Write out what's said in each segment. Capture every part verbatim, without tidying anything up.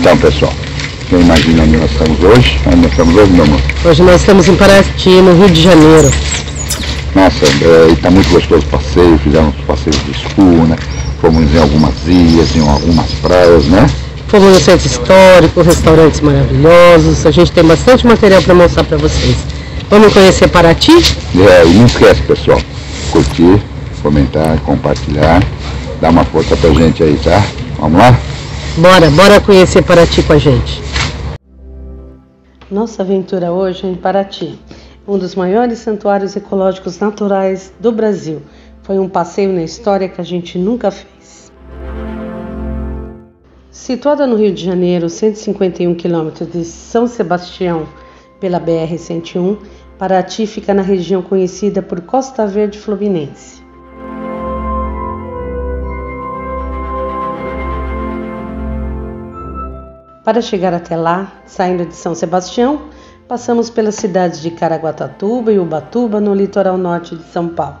Então, pessoal, você imagina onde nós estamos hoje? Onde nós estamos hoje, meu amor? Hoje nós estamos em Paraty, no Rio de Janeiro. Nossa, é, está muito gostoso o passeio, fizemos passeios de escuna, fomos em algumas ilhas, em algumas praias, né? Fomos no Centro Histórico, restaurantes maravilhosos, a gente tem bastante material para mostrar para vocês. Vamos conhecer Paraty? É, e não esquece, pessoal, curtir, comentar, compartilhar, dar uma força pra gente aí, tá? Vamos lá? Bora, bora conhecer Paraty com a gente. Nossa aventura hoje é em Paraty, um dos maiores santuários ecológicos naturais do Brasil. Foi um passeio na história que a gente nunca fez. Situada no Rio de Janeiro, cento e cinquenta e um quilômetros de São Sebastião pela B R cento e um, Paraty fica na região conhecida por Costa Verde Fluminense. Para chegar até lá, saindo de São Sebastião, passamos pelas cidades de Caraguatatuba e Ubatuba, no litoral norte de São Paulo.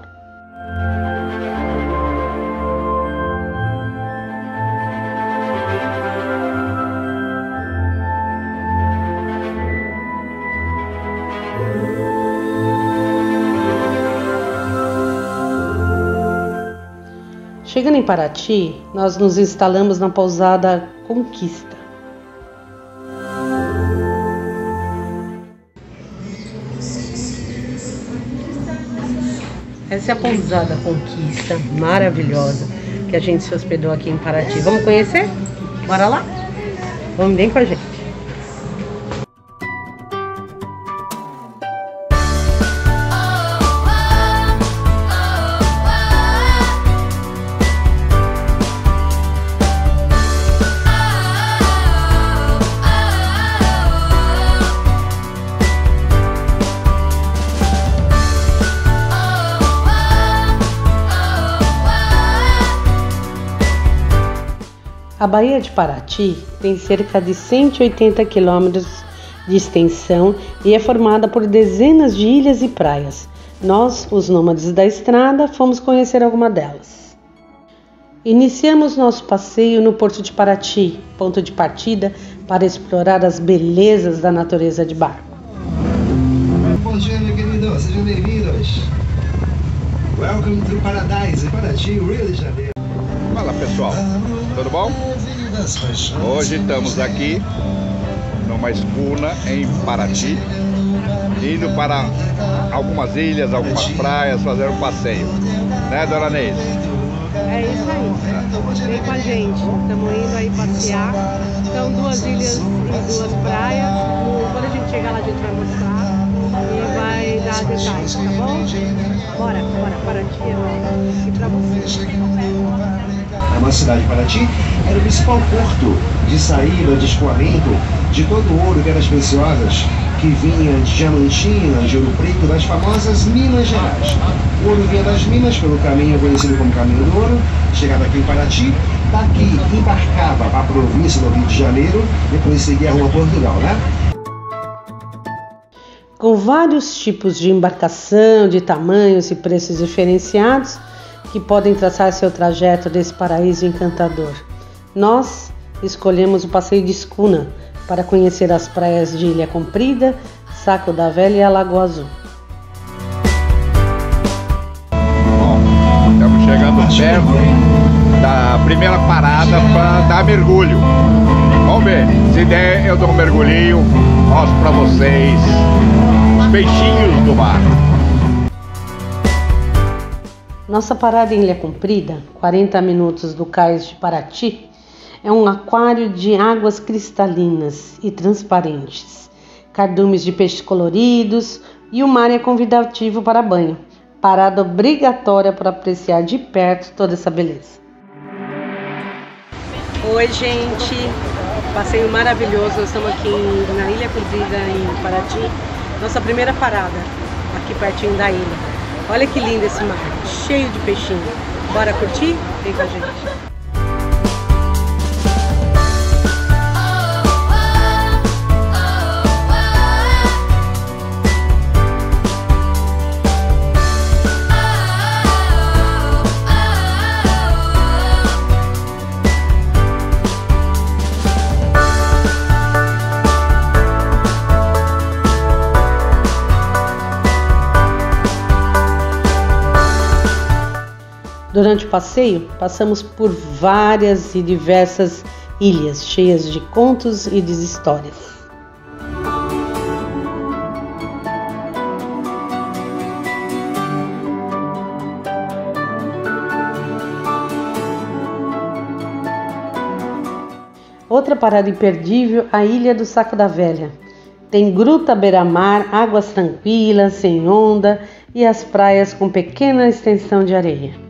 Chegando em Paraty, nós nos instalamos na pousada Conquista. Essa é a pousada Conquista, maravilhosa, que a gente se hospedou aqui em Paraty. Vamos conhecer? Bora lá? Vamos bem com a gente. A Baía de Paraty tem cerca de cento e oitenta quilômetros de extensão e é formada por dezenas de ilhas e praias. Nós, os Nômades da Estrada, fomos conhecer alguma delas. Iniciamos nosso passeio no Porto de Paraty, ponto de partida para explorar as belezas da natureza de barco. Bom dia, meu querido. Sejam bem-vindos. Welcome to Paradise, Paraty, Rio de Janeiro. Fala, pessoal, tudo bom? Hoje estamos aqui numa escuna em Paraty, indo para algumas ilhas, algumas praias, fazer um passeio, né, Dora Neis? É isso aí, vem com a gente, estamos indo aí passear, são duas ilhas e duas praias, quando a gente chegar lá a gente vai mostrar e vai dar detalhes, tá bom? Bora, bora, Paraty é nóis, e pra vocês. A nossa cidade de Paraty era o principal porto de saída, de escoamento de todo o ouro, pedras preciosas que vinha de Diamantina, de Ouro Preto, das famosas Minas Gerais. O ouro vinha das Minas pelo caminho conhecido como Caminho do Ouro, chegava aqui em Paraty, daqui embarcava para a província do Rio de Janeiro, depois seguia a Rua Portugal, né? Com vários tipos de embarcação, de tamanhos e preços diferenciados, que podem traçar seu trajeto desse paraíso encantador. Nós escolhemos o passeio de escuna para conhecer as praias de Ilha Comprida, Saco da Velha e Alagoa Azul. Bom, estamos chegando perto da primeira parada para dar mergulho. Vamos ver, se der eu dou um mergulhinho, mostro para vocês os peixinhos do mar. Nossa parada em Ilha Comprida, quarenta minutos do cais de Paraty, é um aquário de águas cristalinas e transparentes, cardumes de peixes coloridos e o mar é convidativo para banho. Parada obrigatória para apreciar de perto toda essa beleza. Oi, gente! Passeio maravilhoso, nós estamos aqui na Ilha Comprida, em Paraty. Nossa primeira parada, aqui pertinho da ilha. Olha que lindo esse mar, cheio de peixinho. Bora curtir? Vem com a gente. Durante o passeio, passamos por várias e diversas ilhas cheias de contos e de histórias. Outra parada imperdível, a Ilha do Saco da Velha. Tem gruta beira-mar, águas tranquilas, sem onda e as praias com pequena extensão de areia.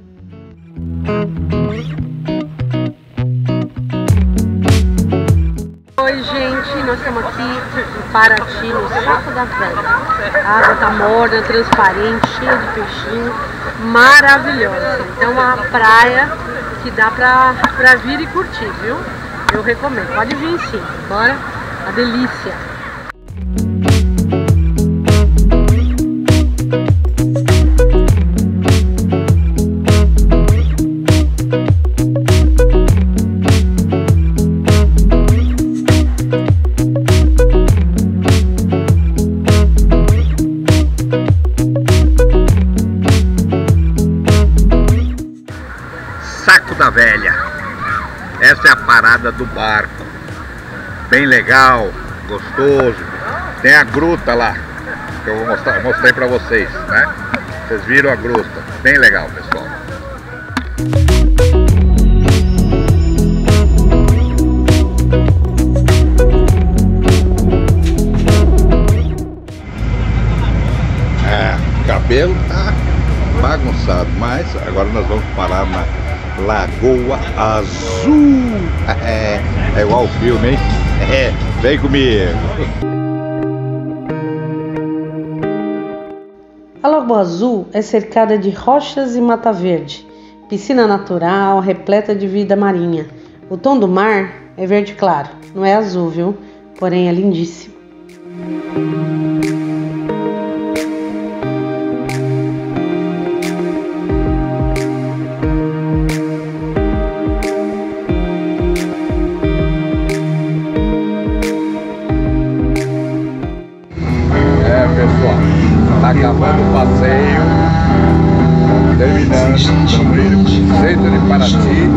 Oi gente, nós estamos aqui em Paraty, no Saco da Velha. A água tá morna, transparente, cheia de peixinho, maravilhosa. Então é uma praia que dá pra, pra vir e curtir, viu? Eu recomendo, pode vir sim, bora, a delícia! Saco da Velha! Essa é a parada do barco, bem legal, gostoso. Tem a gruta lá, que eu vou mostrar, mostrei pra vocês, né? Vocês viram a gruta, bem legal, pessoal. É, o cabelo tá bagunçado, mas agora nós vamos parar na Lagoa Azul. É, é igual o filme, hein? É, vem comigo. A Lagoa Azul é cercada de rochas e mata verde, piscina natural repleta de vida marinha. O tom do mar é verde claro, não é azul, viu? Porém é lindíssimo. Acabando o passeio, terminando o centro de Paraty,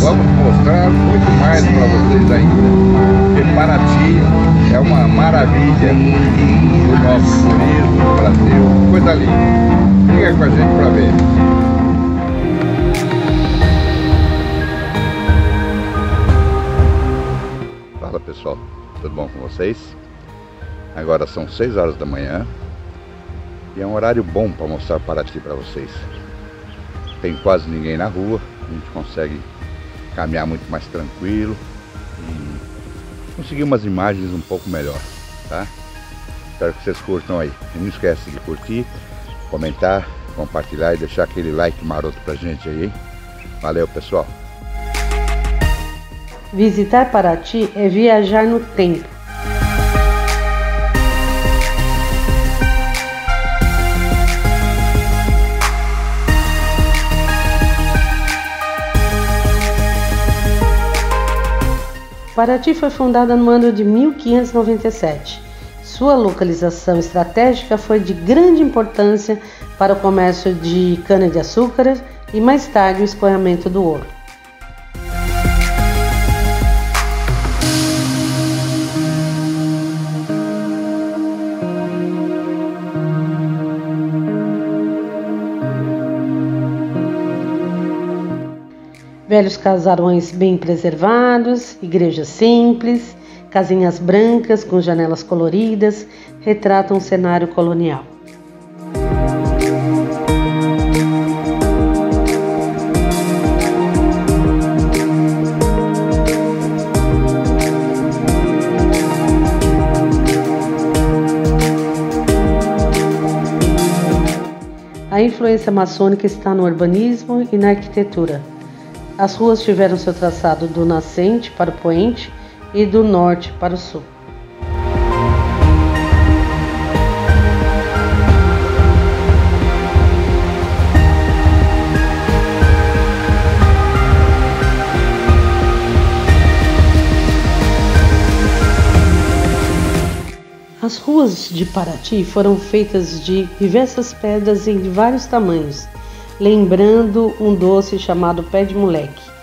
vamos mostrar muito mais para vocês ainda, porque Paraty é uma maravilha do nosso turismo do Brasil, coisa linda, fica com a gente para ver. Fala pessoal, tudo bom com vocês? Agora são seis horas da manhã. E é um horário bom para mostrar Paraty para vocês. Tem quase ninguém na rua, a gente consegue caminhar muito mais tranquilo e conseguir umas imagens um pouco melhor, tá? Espero que vocês curtam aí. E não esquece de curtir, comentar, compartilhar e deixar aquele like maroto pra gente aí, hein? Valeu, pessoal! Visitar Paraty é viajar no tempo. Paraty foi fundada no ano de mil quinhentos e noventa e sete. Sua localização estratégica foi de grande importância para o comércio de cana-de-açúcar e mais tarde o escoamento do ouro. Velhos casarões bem preservados, igrejas simples, casinhas brancas com janelas coloridas, retratam um cenário colonial. A influência maçônica está no urbanismo e na arquitetura. As ruas tiveram seu traçado do nascente para o poente e do norte para o sul. As ruas de Paraty foram feitas de diversas pedras em vários tamanhos. lembrando um doce chamado pé-de-moleque.